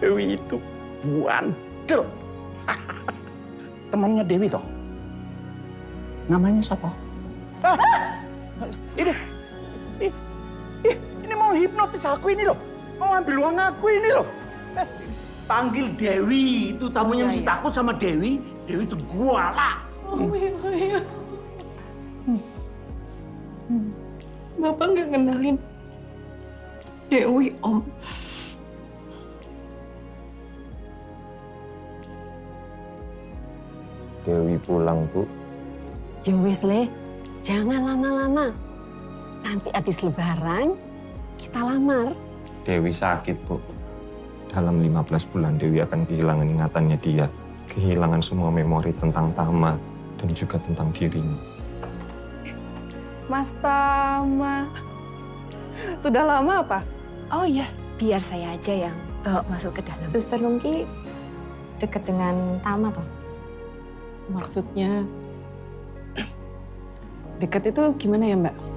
Dewi itu bandel. Temannya Dewi toh? Namanya siapa? Ah, ini mau hipnotis aku ini loh. Mau ambil uang aku ini loh. Panggil Dewi, itu tamunya mesti takut sama Dewi. Dewi itu gua lah. Oh iya. Bapak nggak kenalin Dewi, Om. Dewi pulang, Bu. Ya wes, Le. Jangan lama-lama. Nanti habis lebaran, kita lamar. Dewi sakit, Bu. Dalam 15 bulan, Dewi akan kehilangan ingatannya dia. Kehilangan semua memori tentang Tama dan juga tentang dirinya. Mas Tama. Sudah lama apa? Oh iya, biar saya aja yang bawa masuk ke dalam. Suster Nungki dekat dengan Tama, toh? Maksudnya... Dekat itu gimana ya, Mbak?